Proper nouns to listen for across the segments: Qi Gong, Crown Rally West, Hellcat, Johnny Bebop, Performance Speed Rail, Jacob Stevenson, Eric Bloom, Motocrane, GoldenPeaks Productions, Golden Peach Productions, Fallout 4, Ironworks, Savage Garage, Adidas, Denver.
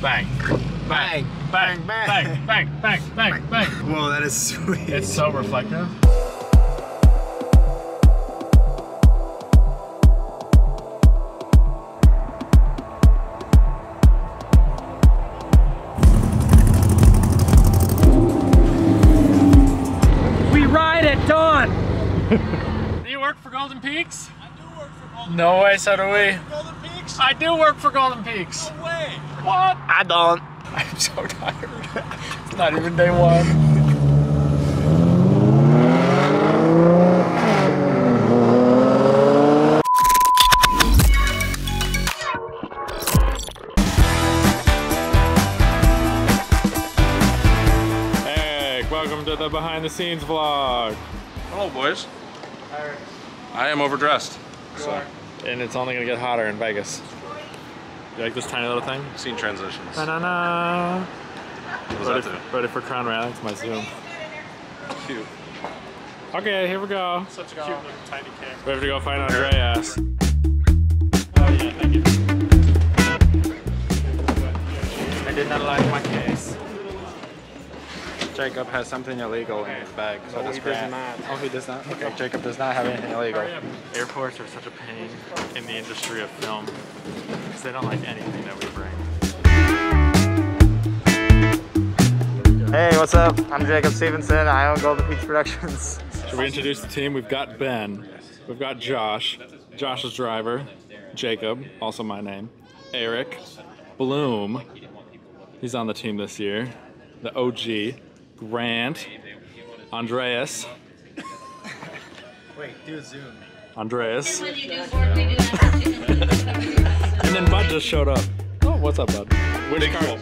Bang. Bang. Bang. Bang. Bang. Bang. Bang. Bang. Bang. Whoa, that is sweet. It's so reflective. We ride at dawn. Do you work for Golden Peaks? I do work for Golden Peaks. No way, so do we. I do work for Golden Peaks. No way. What? I don't. I'm so tired. It's not even day one. Hey, welcome to the behind the scenes vlog. Hello, boys. Hi, Eric. I am overdressed. So. And it's only gonna get hotter in Vegas. You like this tiny little thing? Scene transitions. Ta-da-da! Ready for Crown Rally? It's my Zoom. Cute. Okay, here we go. Such a cute little tiny kid. We have to go find Andreas. Oh yeah, thank you. I did not like my case. Jacob has something illegal in his bag. So no, he does not. Oh, he does not? Okay. No, Jacob does not have anything illegal. Airports are such a pain in the industry of film because they don't like anything that we bring. Hey, what's up? I'm Jacob Stevenson. I own Golden Peach Productions. Should we introduce the team? We've got Ben. We've got Josh. Josh's driver. Jacob, also my name. Eric Bloom. He's on the team this year. The OG. Grant, Andreas. Wait, do a Zoom. Andreas. And then Bud just showed up. Oh, what's up, Bud?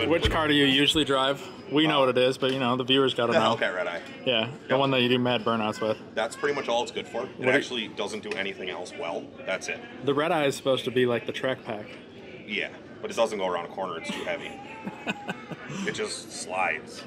Which car do you usually drive? We know what it is, but you know, the viewers gotta know. The Hellcat Red Eye. Yeah, yep. The one that you do mad burnouts with. That's pretty much all it's good for. It actually doesn't do anything else well. That's it. The Red Eye is supposed to be like the track pack. Yeah, but it doesn't go around a corner, it's too heavy. It just slides.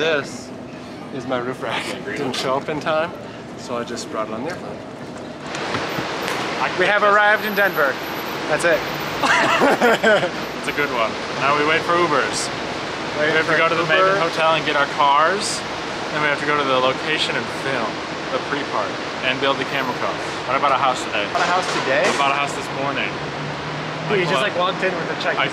This is my roof rack. Didn't show up in time, so I just brought it on the airplane. We have arrived in Denver. That's it. It's a good one. Now we wait for Ubers. We have to go to the Maven Hotel and get our cars. Then we have to go to the location and film the pre-part and build the camera car. What about a house today? About a house today? About a house this morning. Dude, you just like walked in with a check. I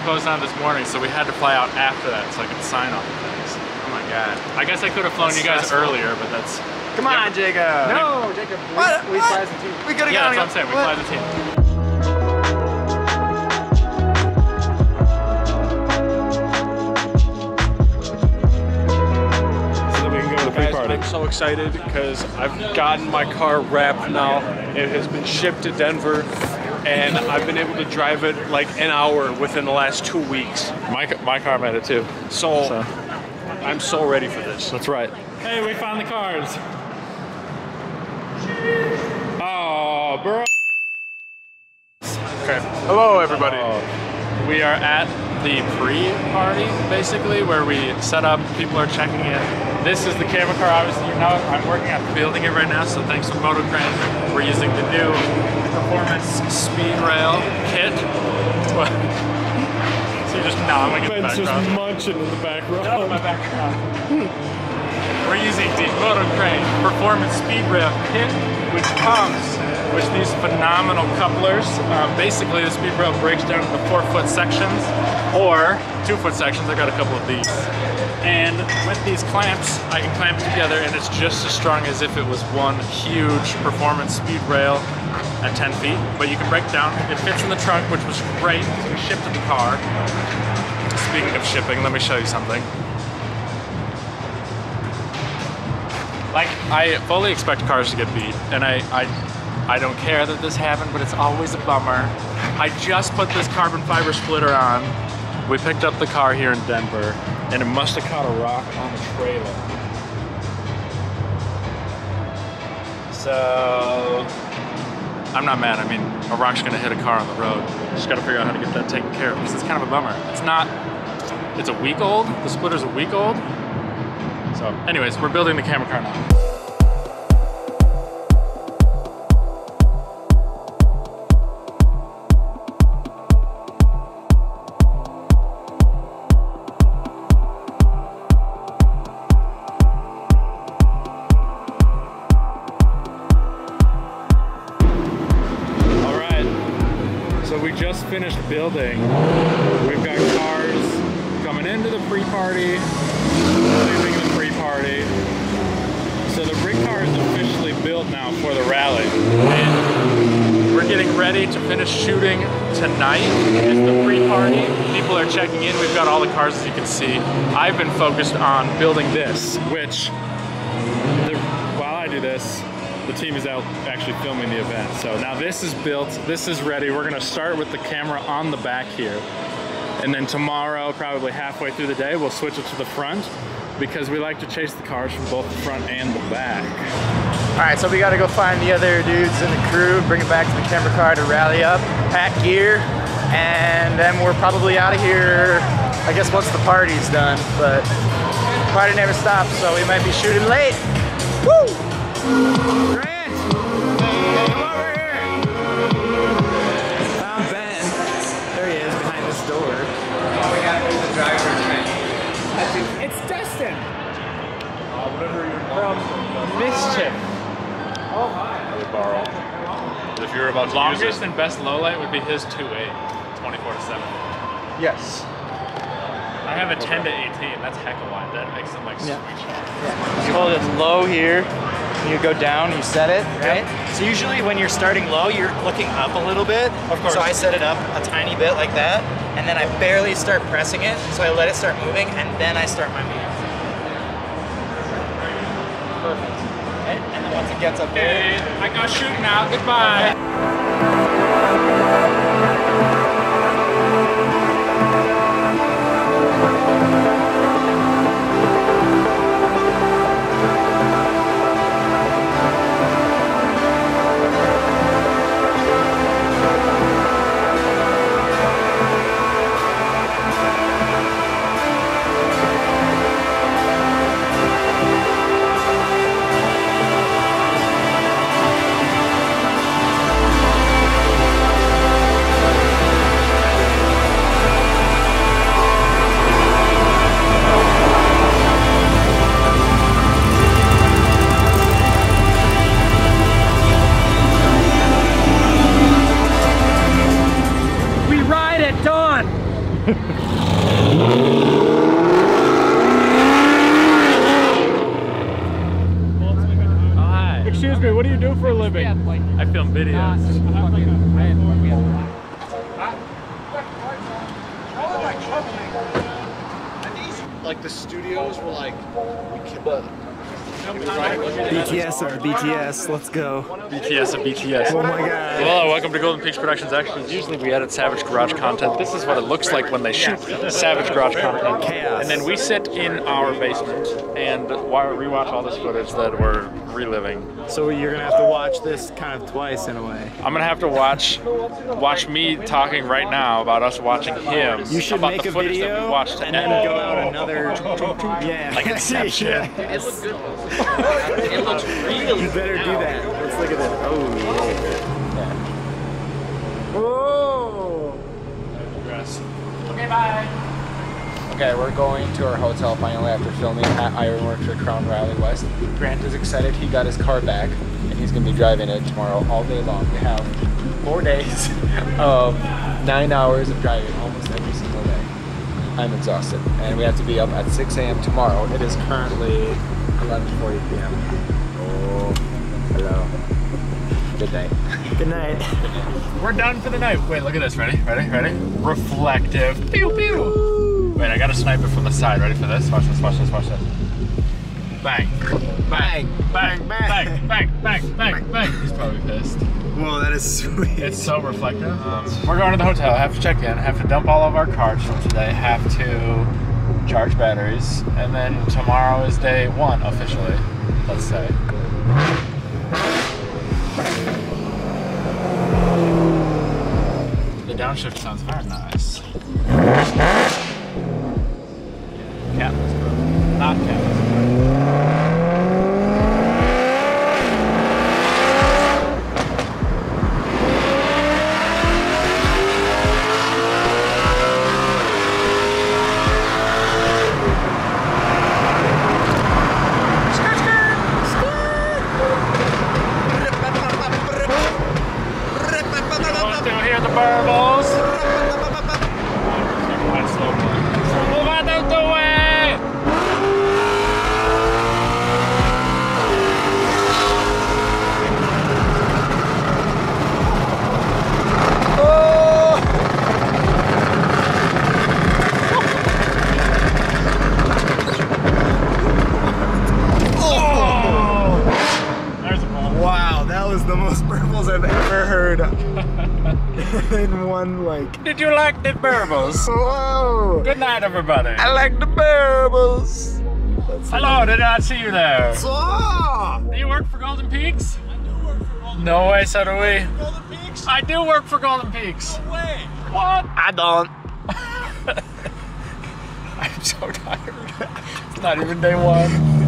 closed down this morning, so we had to fly out after that so I could sign off the things. Oh my God. I guess I could have flown you guys earlier, but that's... Come on, Jacob. No, Jacob. We fly as a team. We could have gone. Yeah, that's what I'm saying. We fly as a team. I'm so excited because I've gotten my car wrapped now. It has been shipped to Denver and I've been able to drive it like an hour within the last 2 weeks. My car made it too. So I'm so ready for this. That's right. Hey, we found the cars. Oh, bro. Okay. Hello, everybody. Oh. We are at the pre-party, basically, where we set up, people are checking in. This is the camera car, obviously, you know, I'm working on building it right now, so thanks to Motocrane, we're using the new Performance Speed Rail kit. So you just nodding in the background. Ben's just munching in the background. Not in my background. We're using the Motocrane Performance Speed Rail kit, which comes with these phenomenal couplers. Basically, the Speed Rail breaks down into 4-foot sections, or 2-foot sections. I got a couple of these. And with these clamps, I can clamp it together and it's just as strong as if it was one huge Performance Speed Rail at 10 feet. But you can break down, it fits in the trunk, which was great because we shipped in the car. Speaking of shipping, let me show you something. Like, I fully expect cars to get beat and I don't care that this happened, but it's always a bummer. I just put this carbon fiber splitter on. We picked up the car here in Denver. And it must have caught a rock on the trailer. So I'm not mad. I mean, a rock's gonna hit a car on the road. Just gotta figure out how to get that taken care of, because it's kind of a bummer. It's not, it's a week old. The splitter's a week old. So anyways, we're building the camera car now. Finished building. We've got cars coming into the pre-party, leaving the pre-party. So the rig car is officially built now for the rally. And we're getting ready to finish shooting tonight as the pre-party. People are checking in. We've got all the cars, as you can see. I've been focused on building this, which while I do this, the team is out actually filming the event. So now this is built, this is ready. We're gonna start with the camera on the back here. And then tomorrow, probably halfway through the day, we'll switch it to the front because we like to chase the cars from both the front and the back. All right, so we gotta go find the other dudes in the crew, bring it back to the camera car to rally up, pack gear, and then we're probably out of here, I guess, once the party's done, but the party never stops, so we might be shooting late. Woo! Grant, come over here. Found Ben. There he is behind this door. Oh, we got the driver's menu. It's Dustin. Whatever you're from Mischief. Oh hi. They borrow. If you're about to longest use it. And best low light would be his 2.8, 24-7. Yes. I have a 10-18. That's heck of a wide. That makes them like yeah. Switch. Yeah. You hold it low here. You go down, you set it, right? Yep. So usually when you're starting low, you're looking up a little bit. Of course. So I set it up a tiny bit like that, and then I barely start pressing it, so I let it start moving, and then I start my move. Perfect. Right? And then once it gets up there... Hey, I got shooting out, goodbye! Like the studios were like, we can BTS of the BTS, let's go. BTS of BTS. Oh my god. Hello, welcome to Golden Peach Productions. Actually, usually we edit Savage Garage content. This is what it looks like when they shoot Savage Garage content. Chaos. And then we sit in our basement and rewatch all this footage that we're reliving. So you're gonna have to watch this kind of twice in a way. I'm gonna have to watch me talking right now about us watching him. You should about make the footage a video that we watched and then go out another. Yeah. Like Inception. Yeah. It looks real. You better do that. Let's look at that. Oh. Oh. Okay, bye. Okay, we're going to our hotel finally after filming at Ironworks at Crown Rally West. Grant is excited. He got his car back, and he's going to be driving it tomorrow all day long. We have 4 days of 9 hours of driving almost every single day. I'm exhausted, and we have to be up at 6 a.m. tomorrow. It is currently 11:40 p.m. Oh, hello. Good night. Good night. We're done for the night. Wait, look at this. Ready? Ready? Ready? Reflective. Pew pew. Wait, I gotta snipe it from the side. Ready for this? Watch this. Watch this. Watch this. Bang. Bang. Bang. Bang. Bang. Bang. Bang. Bang. Bang. He's probably pissed. Whoa, that is sweet. It's so reflective. We're going to the hotel. I have to check in. I have to dump all of our cards from today. I have to charge batteries, and then tomorrow is day one officially, let's say. downshift sounds very nice. Yeah, catless broken. Not catless broken. Did you like the burbles? Whoa! Good night, everybody. I like the burbles. Hello, did not see you there. Oh. Do you work for Golden Peaks? I do work for Golden Peaks. No way, so do we. Golden Peaks? I do work for Golden Peaks. No way. What? I don't. I'm so tired. It's not even day one.